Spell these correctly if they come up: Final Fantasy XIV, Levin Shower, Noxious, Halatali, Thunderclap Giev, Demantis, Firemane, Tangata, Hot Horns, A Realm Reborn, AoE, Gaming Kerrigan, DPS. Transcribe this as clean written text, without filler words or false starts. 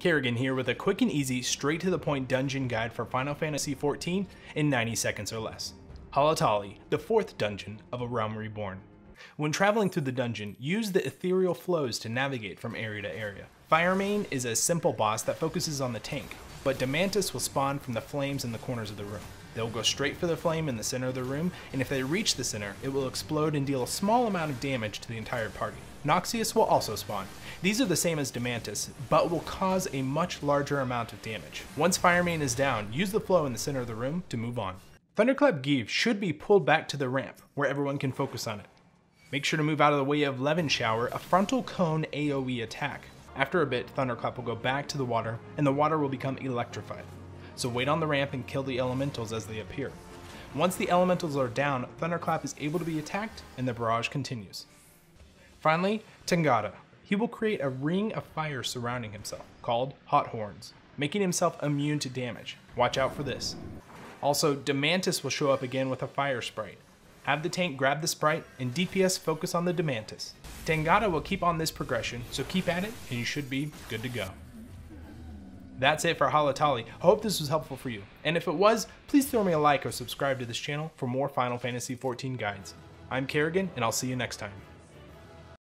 Kerrigan here with a quick and easy, straight to the point dungeon guide for Final Fantasy XIV in 90 seconds or less. Halatali, the fourth dungeon of A Realm Reborn. When traveling through the dungeon, use the ethereal flows to navigate from area to area. Firemane is a simple boss that focuses on the tank, but Demantis will spawn from the flames in the corners of the room. They'll go straight for the flame in the center of the room, and if they reach the center, it will explode and deal a small amount of damage to the entire party. Noxious will also spawn. These are the same as Demantis, but will cause a much larger amount of damage. Once Firemane is down, use the flow in the center of the room to move on. Thunderclap Giev should be pulled back to the ramp, where everyone can focus on it. Make sure to move out of the way of Levin Shower, a frontal cone AoE attack. After a bit, Thunderclap will go back to the water, and the water will become electrified. So wait on the ramp and kill the elementals as they appear. Once the elementals are down, Thunderclap is able to be attacked, and the barrage continues. Finally, Tangata. He will create a ring of fire surrounding himself, called Hot Horns, making himself immune to damage. Watch out for this. Also, Demantis will show up again with a fire sprite. Have the tank grab the sprite, and DPS focus on the Demantis. Tangata will keep on this progression, so keep at it, and you should be good to go. That's it for Halatali. I hope this was helpful for you, and if it was, please throw me a like or subscribe to this channel for more Final Fantasy XIV guides. I'm Kerrigan, and I'll see you next time.